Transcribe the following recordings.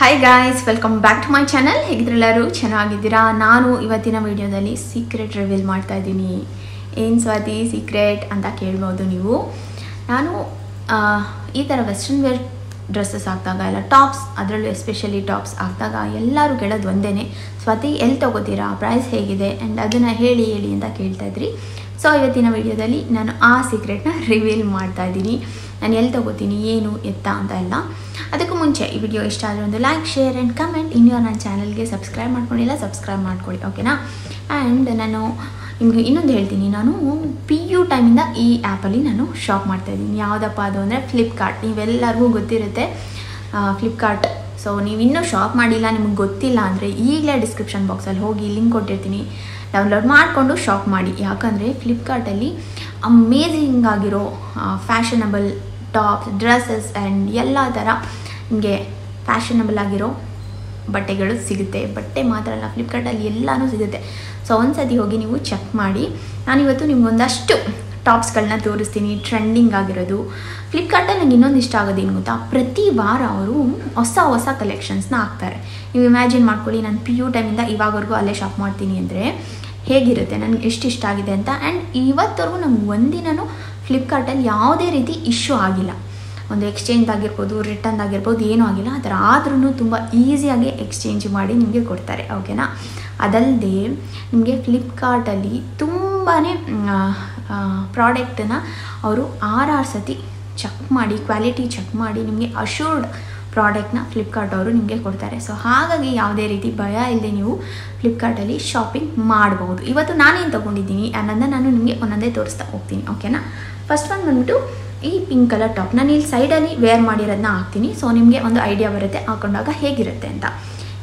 Hi guys, welcome back to my channel. Hegidrellaru chenagidira. Nanu ivattina video dalli secret reveal martta idini. En swati secret anta kelbahudu neevu. Nanu ee tara western wear dresses aagtaga illa tops adrallu especially tops aagtaga ellaru keladu ondene. Swati el tagotira price hegide and adanna heli anta kelta idri. So ivattina video dalli nanu aa secret na reveal martta idini. ನಾನು ಎಲ್ಲಿ ತಗೋತೀನಿ ಏನು ಎತ್ತ ಅಂತ ಇಲ್ಲ. ಅದಕ್ಕೂ ಮುಂಚೆ ಈ ವಿಡಿಯೋ ಇಷ್ಟ ಆದರೆ ಒಂದು ಲೈಕ್ ಶೇರ್ ಆ್ಯಂಡ್ ಕಮೆಂಟ್, ಇನ್ನೂ ನನ್ನ ಚಾನಲ್ಗೆ ಸಬ್ಸ್ಕ್ರೈಬ್ ಮಾಡ್ಕೊಂಡಿಲ್ಲ ಸಬ್ಸ್ಕ್ರೈಬ್ ಮಾಡ್ಕೊಳ್ಳಿ, ಓಕೆನಾ. ಆ್ಯಂಡ್ ನಾನು ನಿಮಗೆ ಇನ್ನೊಂದು ಹೇಳ್ತೀನಿ, ನಾನು ಪಿ ಯು ಟೈಮಿಂದ ಈ ಆ್ಯಪಲ್ಲಿ ನಾನು ಶಾಪ್ ಮಾಡ್ತಾಯಿದ್ದೀನಿ. ಯಾವುದಪ್ಪ ಅದು ಅಂದರೆ ಫ್ಲಿಪ್ಕಾರ್ಟ್. ನೀವೆಲ್ಲರಿಗೂ ಗೊತ್ತಿರುತ್ತೆ ಫ್ಲಿಪ್ಕಾರ್ಟ್. ಸೊ ನೀವು ಇನ್ನೂ ಶಾಪ್ ಮಾಡಿಲ್ಲ, ನಿಮಗೆ ಗೊತ್ತಿಲ್ಲ ಅಂದರೆ ಈಗಲೇ ಡಿಸ್ಕ್ರಿಪ್ಷನ್ ಬಾಕ್ಸಲ್ಲಿ ಹೋಗಿ ಲಿಂಕ್ ಕೊಟ್ಟಿರ್ತೀನಿ, ಡೌನ್ಲೋಡ್ ಮಾಡಿಕೊಂಡು ಶಾಪ್ ಮಾಡಿ. ಯಾಕಂದರೆ ಫ್ಲಿಪ್ಕಾರ್ಟಲ್ಲಿ ಅಮೇಝಿಂಗ್ ಆಗಿರೋ ಫ್ಯಾಷನಬಲ್ ಟಾಪ್ಸ್ ಡ್ರೆಸ್ಸಸ್ ಆ್ಯಂಡ್ ಎಲ್ಲ ಥರ ನಿಮಗೆ ಫ್ಯಾಷನಬಲ್ ಆಗಿರೋ ಬಟ್ಟೆಗಳು ಸಿಗುತ್ತೆ. ಬಟ್ಟೆ ಮಾತ್ರ ಅಲ್ಲ, ಫ್ಲಿಪ್ಕಾರ್ಟಲ್ಲಿ ಎಲ್ಲನೂ ಸಿಗುತ್ತೆ. ಸೊ ಒಂದು ಸತಿ ಹೋಗಿ ನೀವು ಚೆಕ್ ಮಾಡಿ. ನಾನಿವತ್ತು ನಿಮಗೊಂದಷ್ಟು ಟಾಪ್ಸ್ಗಳನ್ನ ತೋರಿಸ್ತೀನಿ, ಟ್ರೆಂಡಿಂಗ್ ಆಗಿರೋದು. ಫ್ಲಿಪ್ಕಾರ್ಟಲ್ಲಿ ನನಗೆ ಇನ್ನೊಂದು ಇಷ್ಟ ಆಗೋದೇನು ಗೊತ್ತಾ, ಪ್ರತಿ ವಾರ ಅವರು ಹೊಸ ಹೊಸ ಕಲೆಕ್ಷನ್ಸ್ನ ಹಾಕ್ತಾರೆ. ನೀವು ಇಮ್ಯಾಜಿನ್ ಮಾಡ್ಕೊಳ್ಳಿ, ನಾನು ಪಿ ಯು ಟೈಮಿಂದ ಇವಾಗವರೆಗೂ ಅಲ್ಲೇ ಶಾಪ್ ಮಾಡ್ತೀನಿ ಅಂದರೆ ಹೇಗಿರುತ್ತೆ, ನನಗೆ ಎಷ್ಟು ಇಷ್ಟ ಆಗಿದೆ ಅಂತ. ಆ್ಯಂಡ್ ಇವತ್ತವರೆಗೂ ನಮ್ಗೆ ಒಂದಿನೂ ಫ್ಲಿಪ್ಕಾರ್ಟಲ್ಲಿ ಯಾವುದೇ ರೀತಿ ಇಶ್ಯೂ ಆಗಿಲ್ಲ. ಒಂದು ಎಕ್ಸ್ಚೇಂಜ್ ಆಗಿರ್ಬೋದು, ರಿಟರ್ನ್ ಆಗಿರ್ಬೋದು, ಏನೂ ಆಗಿಲ್ಲ. ಆ ಥರ ಆದ್ರೂ ತುಂಬ ಈಸಿಯಾಗಿ ಎಕ್ಸ್ಚೇಂಜ್ ಮಾಡಿ ನಿಮಗೆ ಕೊಡ್ತಾರೆ, ಓಕೆನಾ. ಅದಲ್ಲದೆ ನಿಮಗೆ ಫ್ಲಿಪ್ಕಾರ್ಟಲ್ಲಿ ತುಂಬಾ ಪ್ರಾಡಕ್ಟನ್ನು ಅವರು 6 ಸತಿ ಚೆಕ್ ಮಾಡಿ, ಕ್ವಾಲಿಟಿ ಚೆಕ್ ಮಾಡಿ ನಿಮಗೆ ಅಶ್ಯೂರ್ಡ್ ಪ್ರಾಡಕ್ಟ್ನ ಫ್ಲಿಪ್ಕಾರ್ಟ್ ಅವರು ನಿಮಗೆ ಕೊಡ್ತಾರೆ. ಸೊ ಹಾಗಾಗಿ ಯಾವುದೇ ರೀತಿ ಭಯ ಇಲ್ಲದೆ ನೀವು ಫ್ಲಿಪ್ಕಾರ್ಟಲ್ಲಿ ಶಾಪಿಂಗ್ ಮಾಡಬಹುದು. ಇವತ್ತು ನಾನೇನು ತೊಗೊಂಡಿದ್ದೀನಿ ಅನ್ನೋದನ್ನ ನಾನು ನಿಮಗೆ ಒಂದೊಂದೇ ತೋರಿಸ್ತಾ ಹೋಗ್ತೀನಿ, ಓಕೆನಾ. ಫಸ್ಟ್ ಒಂದು ಬಂದ್ಬಿಟ್ಟು ಈ ಪಿಂಕ್ ಕಲರ್ ಟಾಪ್. ನಾನು ಇಲ್ಲಿ ಸೈಡಲ್ಲಿ ವೇರ್ ಮಾಡಿರೋದನ್ನ ಹಾಕ್ತೀನಿ, ಸೊ ನಿಮಗೆ ಒಂದು ಐಡಿಯಾ ಬರುತ್ತೆ ಹಾಕೊಂಡಾಗ ಹೇಗಿರುತ್ತೆ ಅಂತ.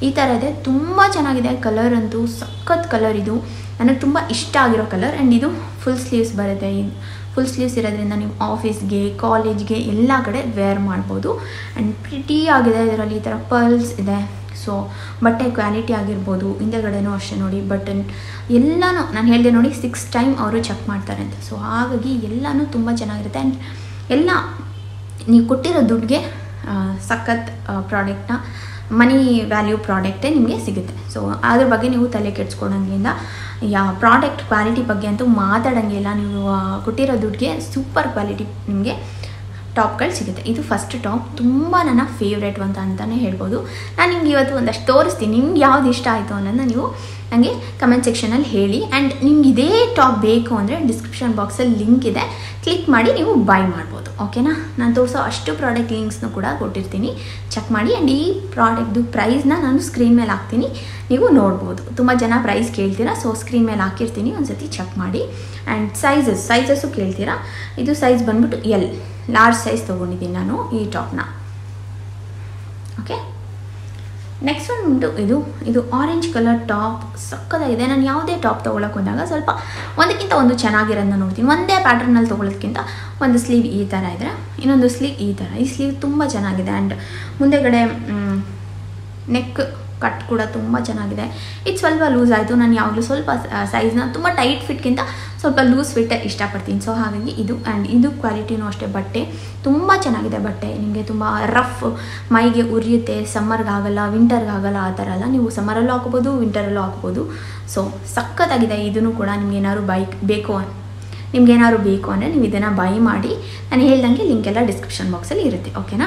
ಈ ಥರದೇ ತುಂಬ ಚೆನ್ನಾಗಿದೆ, ಕಲರ್ ಅಂತೂ ಸಖತ್ ಕಲರ್. ಇದು ನನಗೆ ತುಂಬ ಇಷ್ಟ ಆಗಿರೋ ಕಲರ್. ಆ್ಯಂಡ್ ಇದು ಫುಲ್ ಸ್ಲೀವ್ಸ್ ಬರುತ್ತೆ. ಫುಲ್ ಸ್ಲೀವ್ಸ್ ಇರೋದ್ರಿಂದ ನೀವು ಆಫೀಸ್ಗೆ, ಕಾಲೇಜ್ಗೆ ಎಲ್ಲ ಕಡೆ ವೇರ್ ಮಾಡ್ಬೋದು. ಆ್ಯಂಡ್ ಪ್ರಿಟಿ ಆಗಿದೆ, ಇದರಲ್ಲಿ ಈ ಥರ ಪರ್ಲ್ಸ್ ಇದೆ. ಸೊ ಬಟ್ಟೆ ಕ್ವಾಲಿಟಿ ಆಗಿರ್ಬೋದು, ಹಿಂದೆಗಡೆನೂ ಅಷ್ಟೇ ನೋಡಿ, ಬಟನ್ ಎಲ್ಲನೂ ನಾನು ಹೇಳಿದೆ ನೋಡಿ, 6 ಟೈಮ್ ಅವರು ಚೆಕ್ ಮಾಡ್ತಾರೆ ಅಂತ. ಸೊ ಹಾಗಾಗಿ ಎಲ್ಲನೂ ತುಂಬ ಚೆನ್ನಾಗಿರುತ್ತೆ. ಆ್ಯಂಡ್ ಎಲ್ಲ ನೀವು ಕೊಟ್ಟಿರೋ ದುಡ್ಡಿಗೆ ಸಖತ್ ಪ್ರಾಡಕ್ಟ್ನ, ಮನಿ ವ್ಯಾಲ್ಯೂ ಪ್ರಾಡಕ್ಟೇ ನಿಮಗೆ ಸಿಗುತ್ತೆ. ಸೊ ಅದ್ರ ಬಗ್ಗೆ ನೀವು ತಲೆ ಕೆಡ್ಸ್ಕೊಳಂಗಿಲ್ಲ. ಪ್ರಾಡಕ್ಟ್ ಕ್ವಾಲಿಟಿ ಬಗ್ಗೆ ಅಂತೂ ಮಾತಾಡೋಂಗಿಲ್ಲ. ನೀವು ಕೊಟ್ಟಿರೋ ದುಡ್ಡಿಗೆ ಸೂಪರ್ ಕ್ವಾಲಿಟಿ ನಿಮಗೆ ಟಾಪ್ಗಳು ಸಿಗುತ್ತೆ. ಇದು ಫಸ್ಟ್ ಟಾಪ್, ತುಂಬ ನನ್ನ ಫೇವ್ರೇಟ್ ಅಂತ ಅಂತಲೇ ಹೇಳ್ಬೋದು. ನಾನು ನಿಮ್ಗೆ ಇವತ್ತು ಒಂದಷ್ಟು ತೋರಿಸ್ತೀನಿ, ನಿಮ್ಗೆ ಯಾವ್ದು ಇಷ್ಟ ಆಯಿತು ಅನ್ನೋದನ್ನ ನೀವು ನನಗೆ ಕಮೆಂಟ್ ಸೆಕ್ಷನಲ್ಲಿ ಹೇಳಿ. ಆ್ಯಂಡ್ ನಿಮ್ಗೆ ಇದೇ ಟಾಪ್ ಬೇಕು ಅಂದರೆ ಡಿಸ್ಕ್ರಿಪ್ಷನ್ ಬಾಕ್ಸಲ್ಲಿ ಲಿಂಕ್ ಇದೆ, ಕ್ಲಿಕ್ ಮಾಡಿ ನೀವು ಬೈ ಮಾಡ್ಬೋದು, ಓಕೆನಾ. ನಾನು ತೋರಿಸೋ ಅಷ್ಟು ಪ್ರಾಡಕ್ಟ್ ಲಿಂಕ್ಸ್ನೂ ಕೂಡ ಕೊಟ್ಟಿರ್ತೀನಿ, ಚೆಕ್ ಮಾಡಿ. ಆ್ಯಂಡ್ ಈ ಪ್ರಾಡಕ್ಟ್ದು ಪ್ರೈಸ್ನ ನಾನು ಸ್ಕ್ರೀನ್ ಮೇಲೆ ಹಾಕ್ತೀನಿ, ನೀವು ನೋಡ್ಬೋದು. ತುಂಬ ಜನ ಪ್ರೈಸ್ ಕೇಳ್ತೀರಾ, ಸೊ ಸ್ಕ್ರೀನ್ ಮೇಲೆ ಹಾಕಿರ್ತೀನಿ, ಒಂದು ಸತಿ ಚೆಕ್ ಮಾಡಿ. ಆ್ಯಂಡ್ ಸೈಜಸ್ಸು ಕೇಳ್ತೀರಾ, ಇದು ಸೈಜ್ ಬಂದ್ಬಿಟ್ಟು ಎಲ್, ಲಾರ್ಜ್ ಸೈಜ್ ತೊಗೊಂಡಿದ್ದೀನಿ ನಾನು ಈ ಟಾಪ್ನ, ಓಕೆ. ನೆಕ್ಸ್ಟ್ ಒಂದು ಇದು ಇದು ಆರೆಂಜ್ ಕಲರ್ ಟಾಪ್, ಸಕ್ಕದಾಗಿದೆ. ನಾನು ಯಾವುದೇ ಟಾಪ್ ತೊಗೊಳಕ್ಕೆ ಹೋದಾಗ ಸ್ವಲ್ಪ ಒಂದಕ್ಕಿಂತ ಒಂದು ಚೆನ್ನಾಗಿರೋದನ್ನ ನೋಡ್ತೀನಿ. ಒಂದೇ ಪ್ಯಾಟರ್ನಲ್ಲಿ ತೊಗೊಳೋದಕ್ಕಿಂತ ಒಂದು ಸ್ಲೀವ್ ಈ ಥರ ಇದ್ದರೆ, ಇನ್ನೊಂದು ಸ್ಲೀವ್ ಈ ಥರ. ಈ ಸ್ಲೀವ್ ತುಂಬ ಚೆನ್ನಾಗಿದೆ. ಆ್ಯಂಡ್ ಮುಂದೆಗಡೆ ನೆಕ್ ಕಟ್ ಕೂಡ ತುಂಬ ಚೆನ್ನಾಗಿದೆ. ಇದು ಸ್ವಲ್ಪ ಲೂಸ್ ಆಯಿತು. ನಾನು ಯಾವಾಗಲೂ ಸ್ವಲ್ಪ ಸೈಜ್ನ ತುಂಬ ಟೈಟ್ ಫಿಟ್ಗಿಂತ ಸ್ವಲ್ಪ ಲೂಸ್ ಫಿಟ್ ಇಷ್ಟಪಡ್ತೀನಿ. ಸೊ ಹಾಗಾಗಿ ಇದು. ಆ್ಯಂಡ್ ಇದು ಕ್ವಾಲಿಟಿನೂ ಅಷ್ಟೇ, ಬಟ್ಟೆ ತುಂಬ ಚೆನ್ನಾಗಿದೆ. ಬಟ್ಟೆ ನಿಮಗೆ ತುಂಬ ರಫ್, ಮೈಗೆ ಉರಿಯುತ್ತೆ. ಸಮ್ಮರ್ಗಾಗಲ್ಲ, ವಿಂಟರ್ಗಾಗಲ್ಲ, ಆ ಥರ ಅಲ್ಲ. ನೀವು ಸಮ್ಮರಲ್ಲೂ ಹಾಕ್ಬೋದು, ವಿಂಟರಲ್ಲೂ ಹಾಕ್ಬೋದು. ಸೊ ಸಖತ್ತಾಗಿದೆ. ಇದನ್ನು ಕೂಡ ನಿಮಗೇನಾದ್ರು ನಿಮ್ಗೇನಾದ್ರು ಬೇಕು ಅಂದರೆ ನೀವು ಇದನ್ನು ಬೈ ಮಾಡಿ. ನಾನು ಹೇಳ್ದಂಗೆ ಲಿಂಕೆಲ್ಲ ಡಿಸ್ಕ್ರಿಪ್ಷನ್ ಬಾಕ್ಸಲ್ಲಿ ಇರುತ್ತೆ, ಓಕೆನಾ.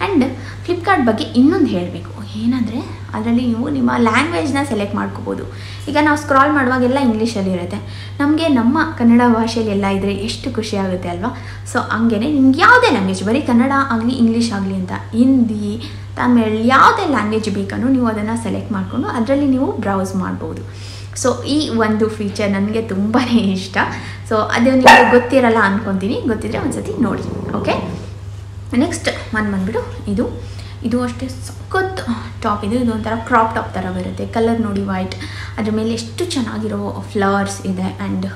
ಆ್ಯಂಡ್ ಫ್ಲಿಪ್ಕಾರ್ಟ್ ಬಗ್ಗೆ ಇನ್ನೊಂದು ಹೇಳಬೇಕು ಏನಂದರೆ, ಅದರಲ್ಲಿ ನೀವು ನಿಮ್ಮ ಲ್ಯಾಂಗ್ವೇಜ್ನ ಸೆಲೆಕ್ಟ್ ಮಾಡ್ಕೋಬೋದು. ಈಗ ನಾವು ಸ್ಕ್ರಾಲ್ ಮಾಡುವಾಗೆಲ್ಲ ಇಂಗ್ಲೀಷಲ್ಲಿರುತ್ತೆ, ನಮಗೆ ನಮ್ಮ ಕನ್ನಡ ಭಾಷೆಯಲ್ಲಿ ಎಲ್ಲ ಇದ್ದರೆ ಎಷ್ಟು ಖುಷಿ ಆಗುತ್ತೆ ಅಲ್ವಾ. ಸೊ ಹಂಗೇ ನಿಮ್ಗೆ ಯಾವುದೇ ಲ್ಯಾಂಗ್ವೇಜ್, ಬರೀ ಕನ್ನಡ ಆಗಲಿ ಇಂಗ್ಲೀಷ್ ಆಗಲಿ ಅಂತ, ಹಿಂದಿ, ತಮಿಳ್, ಯಾವುದೇ ಲ್ಯಾಂಗ್ವೇಜ್ ಬೇಕನ್ನೋ ನೀವು ಅದನ್ನು ಸೆಲೆಕ್ಟ್ ಮಾಡಿಕೊಂಡು ಅದರಲ್ಲಿ ನೀವು ಬ್ರೌಸ್ ಮಾಡ್ಬೋದು. ಸೊ ಈ ಒಂದು ಫೀಚರ್ ನನಗೆ ತುಂಬಾ ಇಷ್ಟ. ಸೊ ಅದು ನಿಮಗೆ ಗೊತ್ತಿರಲ್ಲ ಅಂದ್ಕೊತೀನಿ, ಗೊತ್ತಿದ್ರೆ ಒಂದು ಸತಿ ನೋಡಿ, ಓಕೆ. ನೆಕ್ಸ್ಟ್ ಒಂದು ಬಂದ್ಬಿಟ್ಟು ಇದು ಇದು ಅಷ್ಟೇ ಸಖತ್ ಟಾಪ್. ಇದು ಒಂಥರ ಕ್ರಾಪ್ ಟಾಪ್ ಥರ ಬರುತ್ತೆ. ಕಲರ್ ನೋಡಿ ವೈಟ್, ಅದ್ರ ಮೇಲೆ ಎಷ್ಟು ಚೆನ್ನಾಗಿರೋ ಫ್ಲವರ್ಸ್ ಇದೆ. ಆ್ಯಂಡ್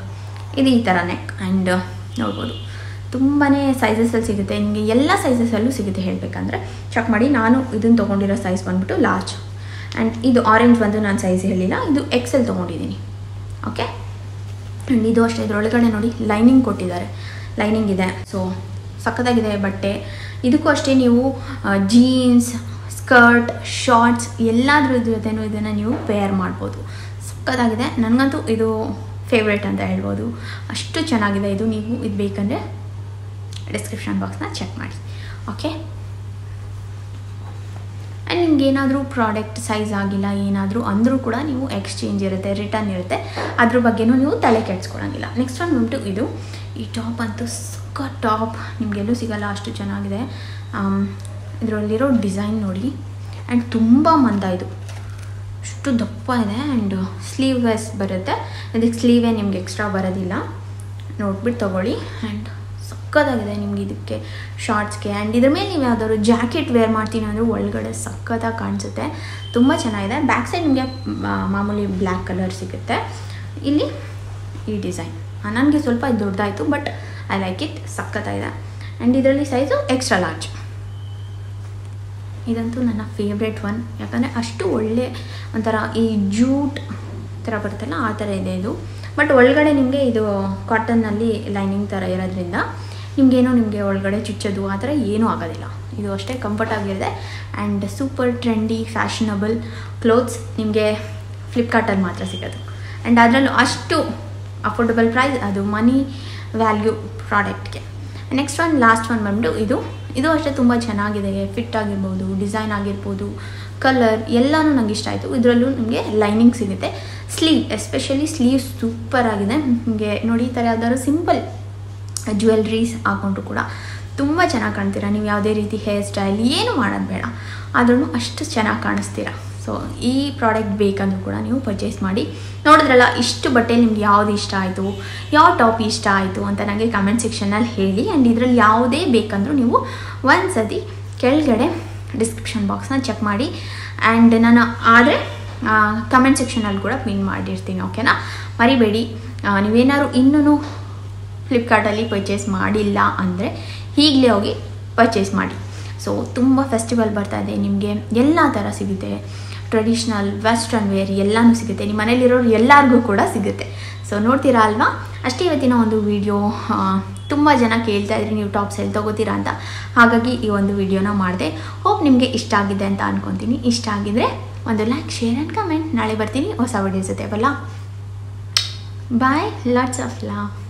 ಇದು ಈ ಥರ ನೆಕ್. ಆ್ಯಂಡ್ ನೋಡ್ಬೋದು ತುಂಬಾ ಸೈಜಸಲ್ಲಿ ಸಿಗುತ್ತೆ. ನಿಮಗೆ ಎಲ್ಲ ಸೈಜಸಲ್ಲೂ ಸಿಗುತ್ತೆ ಹೇಳಬೇಕಂದ್ರೆ, ಚೆಕ್ ಮಾಡಿ. ನಾನು ಇದನ್ನು ತೊಗೊಂಡಿರೋ ಸೈಜ್ ಬಂದ್ಬಿಟ್ಟು ಲಾರ್ಜ್. ಆ್ಯಂಡ್ ಇದು ಆರೆಂಜ್ ಬಂದು ನಾನು ಸೈಜ್ ಹೇಳಿಲ್ಲ, ಇದು ಎಕ್ಸೆಲ್ ತೊಗೊಂಡಿದ್ದೀನಿ, ಓಕೆ. ಆ್ಯಂಡ್ ಇದು ಅಷ್ಟೇ, ಇದರೊಳಗಡೆ ನೋಡಿ ಲೈನಿಂಗ್ ಕೊಟ್ಟಿದ್ದಾರೆ, ಲೈನಿಂಗ್ ಇದೆ. ಸೊ ಸಖತ್ತಾಗಿದೆ ಬಟ್ಟೆ. ಇದಕ್ಕೂ ಅಷ್ಟೇ ನೀವು ಜೀನ್ಸ್, ಸ್ಕರ್ಟ್ ಶಾರ್ಟ್ಸ್ ಎಲ್ಲಾದರೂ ಇದ್ರ ಜೊತೆನೂ ಇದನ್ನು ನೀವು ಪೇರ್ ಮಾಡ್ಬೋದು. ಸಕ್ಕತ್ತಾಗಿದೆ, ನನಗಂತೂ ಇದು ಫೇವ್ರೇಟ್ ಅಂತ ಹೇಳ್ಬೋದು, ಅಷ್ಟು ಚೆನ್ನಾಗಿದೆ ಇದು. ನೀವು ಇದು ಬೇಕಂದರೆ ಡಿಸ್ಕ್ರಿಪ್ಷನ್ ಬಾಕ್ಸ್ನ ಚೆಕ್ ಮಾಡಿ, ಓಕೆ. ಆ್ಯಂಡ್ ನಿಮಗೇನಾದರೂ ಪ್ರಾಡಕ್ಟ್ ಸೈಜ್ ಆಗಿಲ್ಲ ಏನಾದರೂ ಅಂದರೂ ಕೂಡ ನೀವು ಎಕ್ಸ್ಚೇಂಜ್ ಇರುತ್ತೆ, ರಿಟರ್ನ್ ಇರುತ್ತೆ, ಅದ್ರ ಬಗ್ಗೆಯೂ ನೀವು ತಲೆ ಕೆಡ್ಸ್ಕೊಳಂಗಿಲ್ಲ. ನೆಕ್ಸ್ಟ್ ಒನ್ ಬಂತು ಇದು. ಈ ಟಾಪ್ ಅಂತೂ ಸಕ್ಕ ಟಾಪ್, ನಿಮಗೆಲ್ಲೂ ಸಿಗಲ್ಲ ಅಷ್ಟು ಚೆನ್ನಾಗಿದೆ. ಇದರಲ್ಲಿರೋ ಡಿಸೈನ್ ನೋಡಿ, ಆ್ಯಂಡ್ ತುಂಬ ಮಂದ ಇದು, ಅಷ್ಟು ದಪ್ಪ ಇದೆ. ಆ್ಯಂಡ್ ಸ್ಲೀವ್ಲೆಸ್ ಬರುತ್ತೆ, ಅದಕ್ಕೆ ಸ್ಲೀವೇ ನಿಮಗೆ ಎಕ್ಸ್ಟ್ರಾ ಬರೋದಿಲ್ಲ, ನೋಡ್ಬಿಟ್ಟು ತೊಗೊಳ್ಳಿ. ಆ್ಯಂಡ್ ಸಕ್ಕತ್ತಾಗಿದೆ ನಿಮ್ಗೆ ಇದಕ್ಕೆ ಶಾರ್ಟ್ಸ್ಗೆ. ಆ್ಯಂಡ್ ಇದ್ರ ಮೇಲೆ ನೀವು ಯಾವುದಾದ್ರು ಜಾಕೆಟ್ ವೇರ್ ಮಾಡ್ತೀನಿ ಅಂದರೆ ಒಳಗಡೆ ಸಕ್ಕತ್ತಾಗಿ ಕಾಣಿಸುತ್ತೆ, ತುಂಬ ಚೆನ್ನಾಗಿದೆ. ಬ್ಯಾಕ್ ಸೈಡ್ ನಿಮಗೆ ಮಾಮೂಲಿ ಬ್ಲ್ಯಾಕ್ ಕಲರ್ ಸಿಗುತ್ತೆ, ಇಲ್ಲಿ ಈ ಡಿಸೈನ್ ನನಗೆ ಸ್ವಲ್ಪ ದೊಡ್ಡದಾಯಿತು, ಬಟ್ ಐ ಲೈಕ್ ಇಟ್, ಸಕ್ಕತ್ತಾಗಿದೆ. ಆ್ಯಂಡ್ ಇದರಲ್ಲಿ ಸೈಜು ಎಕ್ಸ್ಟ್ರಾ ಲಾರ್ಜ್. ಇದಂತೂ ನನ್ನ ಫೇವ್ರೇಟ್ ಒನ್, ಯಾಕಂದರೆ ಅಷ್ಟು ಒಳ್ಳೆ ಒಂಥರ ಈ ಜೂಟ್ ಥರ ಬರುತ್ತಲ್ಲ ಆ ಥರ ಇದೆ ಇದು. ಬಟ್ ಒಳಗಡೆ ನಿಮಗೆ ಇದು ಕಾಟನ್ನಲ್ಲಿ ಲೈನಿಂಗ್ ಥರ ಇರೋದ್ರಿಂದ ನಿಮಗೇನೋ ನಿಮಗೆ ಒಳಗಡೆ ಚುಚ್ಚೋದು ಆ ಥರ ಏನೂ ಆಗೋದಿಲ್ಲ, ಇದು ಅಷ್ಟೇ ಕಂಫರ್ಟಾಗಿದೆ. And super trendy fashionable clothes ನಿಮಗೆ ಫ್ಲಿಪ್ಕಾರ್ಟಲ್ಲಿ ಮಾತ್ರ ಸಿಗೋದು. ಆ್ಯಂಡ್ ಅದರಲ್ಲೂ ಅಷ್ಟು ಅಫೋರ್ಡಬಲ್ ಪ್ರೈಸ್, ಅದು ಮನಿ ವ್ಯಾಲ್ಯೂ ಪ್ರಾಡಕ್ಟ್ಗೆ. ನೆಕ್ಸ್ಟ್ ಒನ್, ಲಾಸ್ಟ್ ಒನ್ ಬಂದು ಇದು. ಇದು ಅಷ್ಟೇ ತುಂಬ ಚೆನ್ನಾಗಿದೆ, ಫಿಟ್ ಆಗಿರ್ಬೋದು, ಡಿಸೈನ್ ಆಗಿರ್ಬೋದು, ಕಲರ್ ಎಲ್ಲನೂ ನನಗೆ ಇಷ್ಟ ಆಯಿತು. ಇದರಲ್ಲೂ ನಿಮಗೆ ಲೈನಿಂಗ್ ಸಿಗುತ್ತೆ, ಸ್ಲೀವ್ ಎಸ್ಪೆಷಲಿ ಸ್ಲೀವ್ ಸೂಪರ್ ಆಗಿದೆ. ನಿಮಗೆ ನೋಡಿ ಈ ಥರ ಯಾವ್ದಾದ್ರು ಸಿಂಪಲ್ ಜ್ಯುವೆಲ್ರೀಸ್ ಹಾಕೊಂಡ್ರು ಕೂಡ ತುಂಬ ಚೆನ್ನಾಗಿ ಕಾಣ್ತೀರಾ. ನೀವು ಯಾವುದೇ ರೀತಿ ಹೇರ್ ಸ್ಟೈಲ್ ಏನು ಮಾಡೋದು ಬೇಡ, ಆದ್ರೂ ಅಷ್ಟು ಚೆನ್ನಾಗಿ ಕಾಣಿಸ್ತೀರಾ. ಸೊ ಈ ಪ್ರಾಡಕ್ಟ್ ಬೇಕಂದ್ರೂ ಕೂಡ ನೀವು ಪರ್ಚೇಸ್ ಮಾಡಿ. ನೋಡಿದ್ರಲ್ಲ, ಇಷ್ಟು ಬಟ್ಟೆ ನಿಮ್ಗೆ ಯಾವ್ದು ಇಷ್ಟ ಆಯಿತು, ಯಾವ ಟಾಪ್ ಇಷ್ಟ ಆಯಿತು ಅಂತ ನನಗೆ ಕಮೆಂಟ್ ಸೆಕ್ಷನಲ್ಲಿ ಹೇಳಿ. ಆ್ಯಂಡ್ ಇದರಲ್ಲಿ ಯಾವುದೇ ಬೇಕಂದ್ರೂ ನೀವು ಒಂದು ಸತಿ ಕೆಳಗಡೆ ಡಿಸ್ಕ್ರಿಪ್ಷನ್ ಬಾಕ್ಸ್ನ ಚೆಕ್ ಮಾಡಿ. ಆ್ಯಂಡ್ ನಾನು ಆದರೆ ಕಮೆಂಟ್ ಸೆಕ್ಷನಲ್ಲಿ ಕೂಡ ಪಿನ್ ಮಾಡಿರ್ತೀನಿ, ಓಕೆನಾ, ಮರಿಬೇಡಿ. ನೀವೇನಾದ್ರು ಇನ್ನೂ ಫ್ಲಿಪ್ಕಾರ್ಟಲ್ಲಿ ಪರ್ಚೇಸ್ ಮಾಡಿಲ್ಲ ಅಂದರೆ ಈಗಲೇ ಹೋಗಿ ಪರ್ಚೇಸ್ ಮಾಡಿ. ಸೊ ತುಂಬ ಫೆಸ್ಟಿವಲ್ ಬರ್ತಾ ಇದೆ, ನಿಮಗೆ ಎಲ್ಲ ಥರ ಸಿಗುತ್ತೆ, ಟ್ರೆಡಿಷ್ನಲ್ ವೆಸ್ಟರ್ನ್ ವೇರ್ ಎಲ್ಲನೂ ಸಿಗುತ್ತೆ, ನಿಮ್ಮ ಮನೇಲಿರೋರು ಎಲ್ಲರಿಗೂ ಕೂಡ ಸಿಗುತ್ತೆ. ಸೊ ನೋಡ್ತೀರಾ ಅಲ್ವಾ. ಅಷ್ಟೇ ಇವತ್ತಿನ ಒಂದು ವಿಡಿಯೋ. ತುಂಬ ಜನ ಕೇಳ್ತಾ ಇದ್ರಿ ನೀವು ಟಾಪ್ಸ್ ಎಲ್ಲಿ ತೊಗೋತೀರಾ ಅಂತ, ಹಾಗಾಗಿ ಈ ಒಂದು ವಿಡಿಯೋನ ಮಾಡಿದೆ. ಹೋಪ್ ನಿಮಗೆ ಇಷ್ಟ ಆಗಿದೆ ಅಂತ ಅಂದ್ಕೊತೀನಿ. ಇಷ್ಟ ಆಗಿದ್ರೆ ಒಂದು ಲೈಕ್, ಶೇರ್ ಆ್ಯಂಡ್ ಕಮೆಂಟ್. ನಾಳೆ ಬರ್ತೀನಿ ಹೊಸ ವಿಡಿಯೋ ಜೊತೆ. ಬಲ್ಲ ಬಾಯ್, ಲಾಟ್ಸ್ ಆಫ್ ಲವ್.